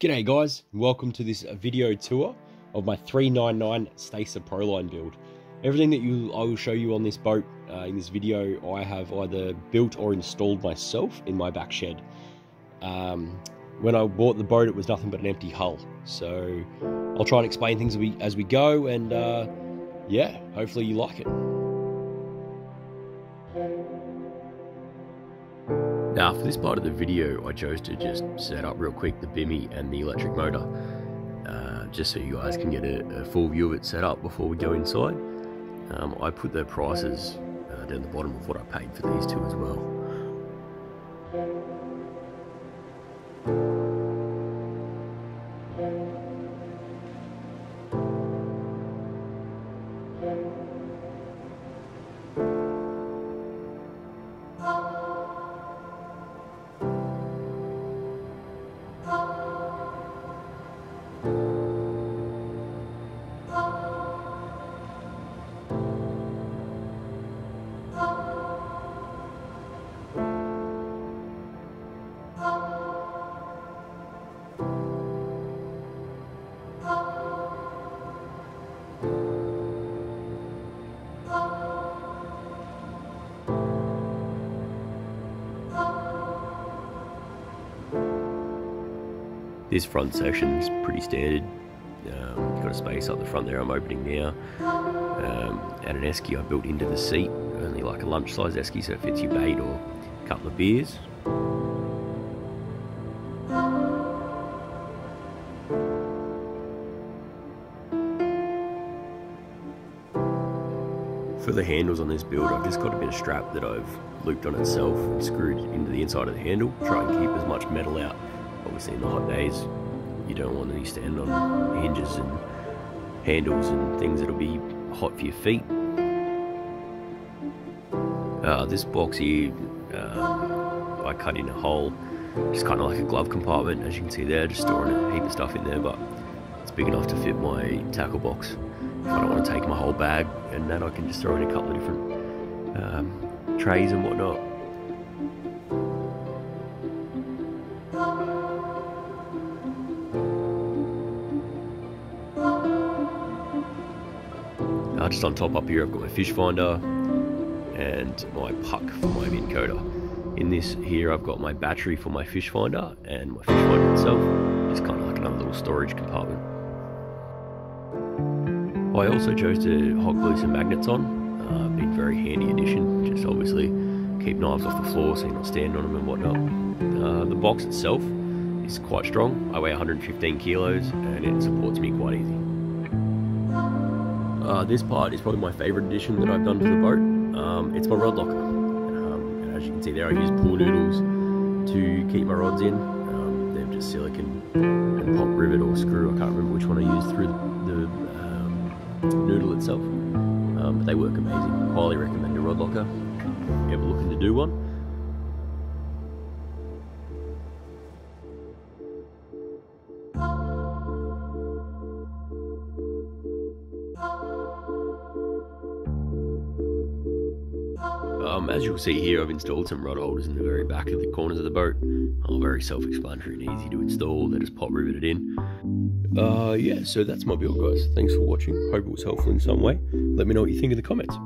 G'day guys, and welcome to this video tour of my 399 Stacer ProLine build. Everything that I will show you on this boat in this video, I have either built or installed myself in my back shed. When I bought the boat, it was nothing but an empty hull. So I'll try and explain things as we go, and yeah, hopefully you like it. Now for this part of the video, I chose to just set up real quick the Bimini and the electric motor, just so you guys can get a full view of it set up before we go inside. I put the prices down the bottom of what I paid for these two as well. This front section's pretty standard. Got a space up the front there I'm opening now, and an esky I built into the seat, only like a lunch size esky, so it fits your bait or a couple of beers. For the handles on this build, I've just got a bit of strap that I've looped on itself and screwed into the inside of the handle, try and keep as much metal out. Obviously in the hot days you don't want any stand on hinges and handles and things that'll be hot for your feet. This box here, I cut in a hole, just kind of like a glove compartment, as you can see there, just storing a heap of stuff in there, but it's big enough to fit my tackle box. If I don't want to take my whole bag and that, I can just throw in a couple of different trays and whatnot. Just on top up here, I've got my fish finder and my puck for my Minn Kota. In this here, I've got my battery for my fish finder, and my fish finder itself is kind of like another little storage compartment. I also chose to hot glue some magnets on. Been very handy addition. Just obviously keep knives off the floor so you're not standing on them and whatnot. The box itself is quite strong. I weigh 115 kilos and it supports me quite easy. This part is probably my favourite addition that I've done to the boat. It's my rod locker. And as you can see there, I use pool noodles to keep my rods in. They're just silicone and pop rivet or screw, I can't remember which one I used through the noodle itself. But they work amazing. Highly recommend a rod locker if ever looking to do one. As you'll see here, I've installed some rod holders in the very back of the corners of the boat. Very self-explanatory and easy to install. They're just pop riveted in. Yeah, so that's my build guys. Thanks for watching. Hope it was helpful in some way. Let me know what you think in the comments.